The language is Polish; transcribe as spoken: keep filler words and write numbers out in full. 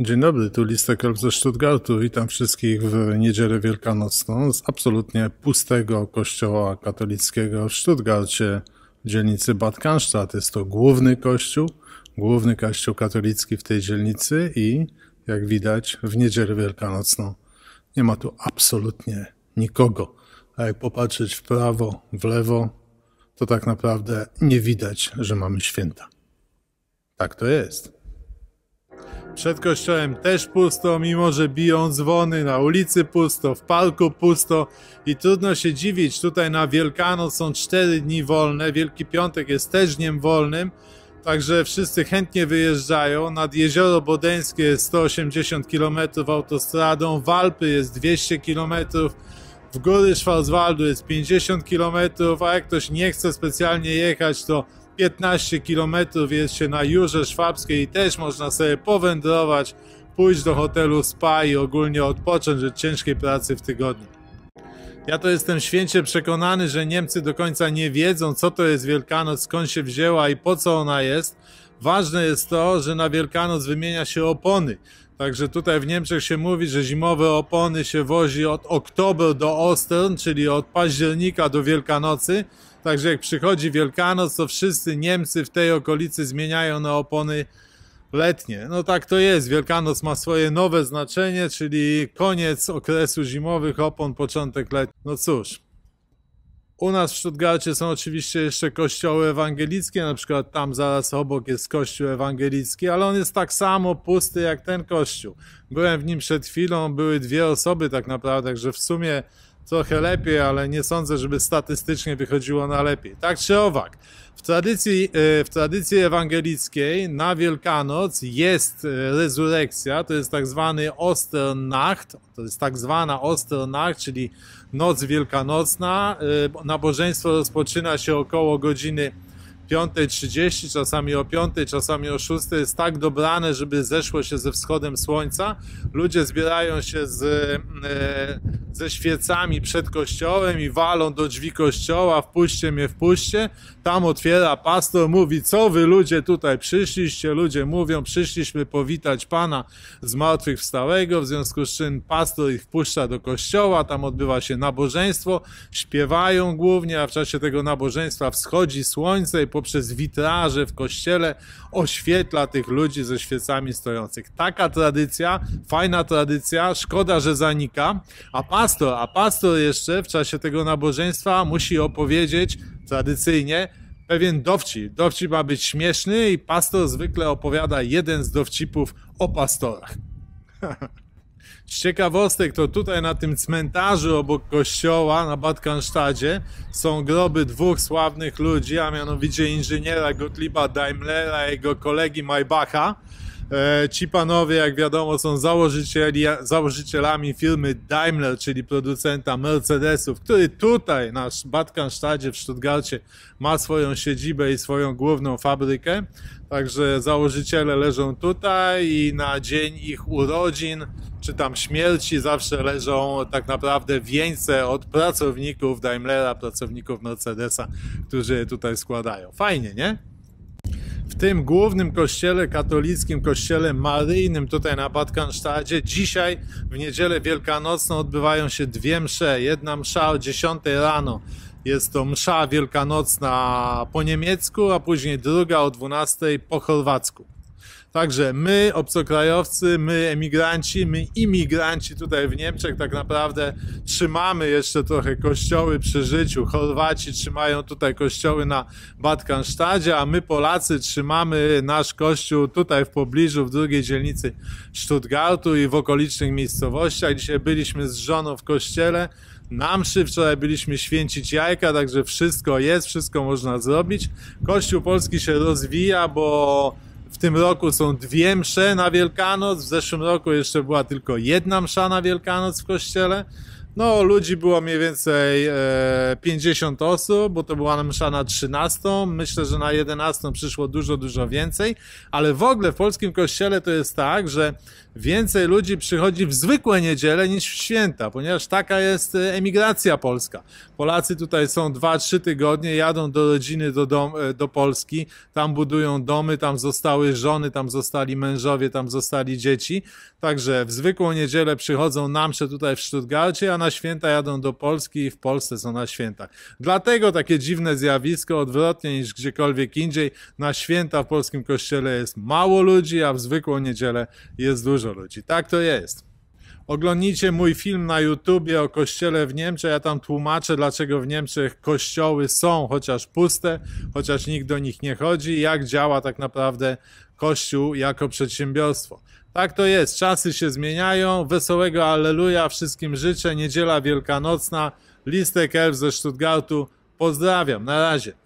Dzień dobry, tu Listekel ze Stuttgartu. Witam wszystkich w niedzielę wielkanocną z absolutnie pustego kościoła katolickiego w Stuttgarcie, w dzielnicy Bad Cannstatt. Jest to główny kościół, główny kościół katolicki w tej dzielnicy i jak widać w niedzielę wielkanocną nie ma tu absolutnie nikogo. A jak popatrzeć w prawo, w lewo, to tak naprawdę nie widać, że mamy święta. Tak to jest. Przed kościołem też pusto, mimo że biją dzwony, na ulicy pusto, w parku pusto i trudno się dziwić, tutaj na Wielkanoc są cztery dni wolne, Wielki Piątek jest też dniem wolnym, także wszyscy chętnie wyjeżdżają, nad Jezioro Bodeńskie jest sto osiemdziesiąt kilometrów autostradą, w Alpy jest dwieście kilometrów, w góry Schwarzwaldu jest pięćdziesiąt kilometrów, a jak ktoś nie chce specjalnie jechać, to piętnaście kilometrów jest się na Jurze Szwabskiej i też można sobie powędrować, pójść do hotelu spa i ogólnie odpocząć od ciężkiej pracy w tygodniu. Ja to jestem święcie przekonany, że Niemcy do końca nie wiedzą, co to jest Wielkanoc, skąd się wzięła i po co ona jest. Ważne jest to, że na Wielkanoc wymienia się opony. Także tutaj w Niemczech się mówi, że zimowe opony się wozi od oktobra do Ostern, czyli od października do Wielkanocy. Także jak przychodzi Wielkanoc, to wszyscy Niemcy w tej okolicy zmieniają na opony letnie. No tak to jest, Wielkanoc ma swoje nowe znaczenie, czyli koniec okresu zimowych opon, początek letni. No cóż, u nas w Stuttgarcie są oczywiście jeszcze kościoły ewangelickie, na przykład tam zaraz obok jest kościół ewangelicki, ale on jest tak samo pusty jak ten kościół. Byłem w nim przed chwilą, były dwie osoby tak naprawdę, także w sumie trochę lepiej, ale nie sądzę, żeby statystycznie wychodziło na lepiej. Tak czy owak, w tradycji, w tradycji ewangelickiej na Wielkanoc jest rezurekcja, to jest tak zwany Osternacht, to jest tak zwana Osternacht, czyli noc wielkanocna. Nabożeństwo rozpoczyna się około godziny piątej trzydzieści, czasami o piątej, czasami o szóstej. Jest tak dobrane, żeby zeszło się ze wschodem słońca. Ludzie zbierają się z, e, ze świecami przed kościołem i walą do drzwi kościoła, wpuśćcie mnie, wpuśćcie. Tam otwiera pastor, mówi, co wy ludzie tutaj przyszliście? Ludzie mówią, przyszliśmy powitać Pana zmartwychwstałego, w związku z czym pastor ich wpuszcza do kościoła, tam odbywa się nabożeństwo, śpiewają głównie, a w czasie tego nabożeństwa wschodzi słońce i poprzez witraże w kościele oświetla tych ludzi ze świecami stojących. Taka tradycja, fajna tradycja, szkoda, że zanika, a pastor, a pastor jeszcze w czasie tego nabożeństwa musi opowiedzieć tradycyjnie pewien dowcip. Dowcip ma być śmieszny i pastor zwykle opowiada jeden z dowcipów o pastorach. Z ciekawostek to tutaj na tym cmentarzu obok kościoła na Bad Cannstadtie są groby dwóch sławnych ludzi, a mianowicie inżyniera Gottlieba Daimlera i jego kolegi Maybacha. Ci panowie, jak wiadomo, są założycielami firmy Daimler, czyli producenta Mercedesów, który tutaj na Bad Cannstadtie w Stuttgarcie ma swoją siedzibę i swoją główną fabrykę. Także założyciele leżą tutaj i na dzień ich urodzin czy tam śmierci zawsze leżą tak naprawdę wieńce od pracowników Daimlera, pracowników Mercedesa, którzy je tutaj składają. Fajnie, nie? W tym głównym kościele katolickim, kościele maryjnym tutaj na Bad Cannstadtie dzisiaj w niedzielę wielkanocną odbywają się dwie msze. Jedna msza o dziesiątej rano, jest to msza wielkanocna po niemiecku, a później druga o dwunastej po chorwacku. Także my, obcokrajowcy, my, emigranci, my, imigranci tutaj w Niemczech tak naprawdę trzymamy jeszcze trochę kościoły przy życiu. Chorwaci trzymają tutaj kościoły na Bad Cannstadtie, a my, Polacy, trzymamy nasz kościół tutaj w pobliżu, w drugiej dzielnicy Stuttgartu i w okolicznych miejscowościach. Dzisiaj byliśmy z żoną w kościele na mszy, wczoraj byliśmy święcić jajka, także wszystko jest, wszystko można zrobić. Kościół polski się rozwija, bo w tym roku są dwie msze na Wielkanoc, w zeszłym roku jeszcze była tylko jedna msza na Wielkanoc w kościele. No, ludzi było mniej więcej e, pięćdziesiąt osób, bo to była msza na trzynastą. Myślę, że na jedenastą przyszło dużo, dużo więcej. Ale w ogóle w polskim kościele to jest tak, że więcej ludzi przychodzi w zwykłe niedziele niż w święta, ponieważ taka jest emigracja polska. Polacy tutaj są dwa, trzy tygodnie, jadą do rodziny, do, dom, do Polski, tam budują domy, tam zostały żony, tam zostali mężowie, tam zostali dzieci. Także w zwykłą niedzielę przychodzą na mszę tutaj w Stuttgarcie, a na święta jadą do Polski i w Polsce są na świętach. Dlatego takie dziwne zjawisko, odwrotnie niż gdziekolwiek indziej, na święta w polskim kościele jest mało ludzi, a w zwykłą niedzielę jest dużo ludzi. Tak to jest. Oglądnijcie mój film na YouTubie o kościele w Niemczech. Ja tam tłumaczę, dlaczego w Niemczech kościoły są chociaż puste, chociaż nikt do nich nie chodzi, jak działa tak naprawdę Kościół jako przedsiębiorstwo. Tak to jest, czasy się zmieniają, wesołego alleluja wszystkim życzę, niedziela wielkanocna, Listek Elf ze Stuttgartu, pozdrawiam, na razie.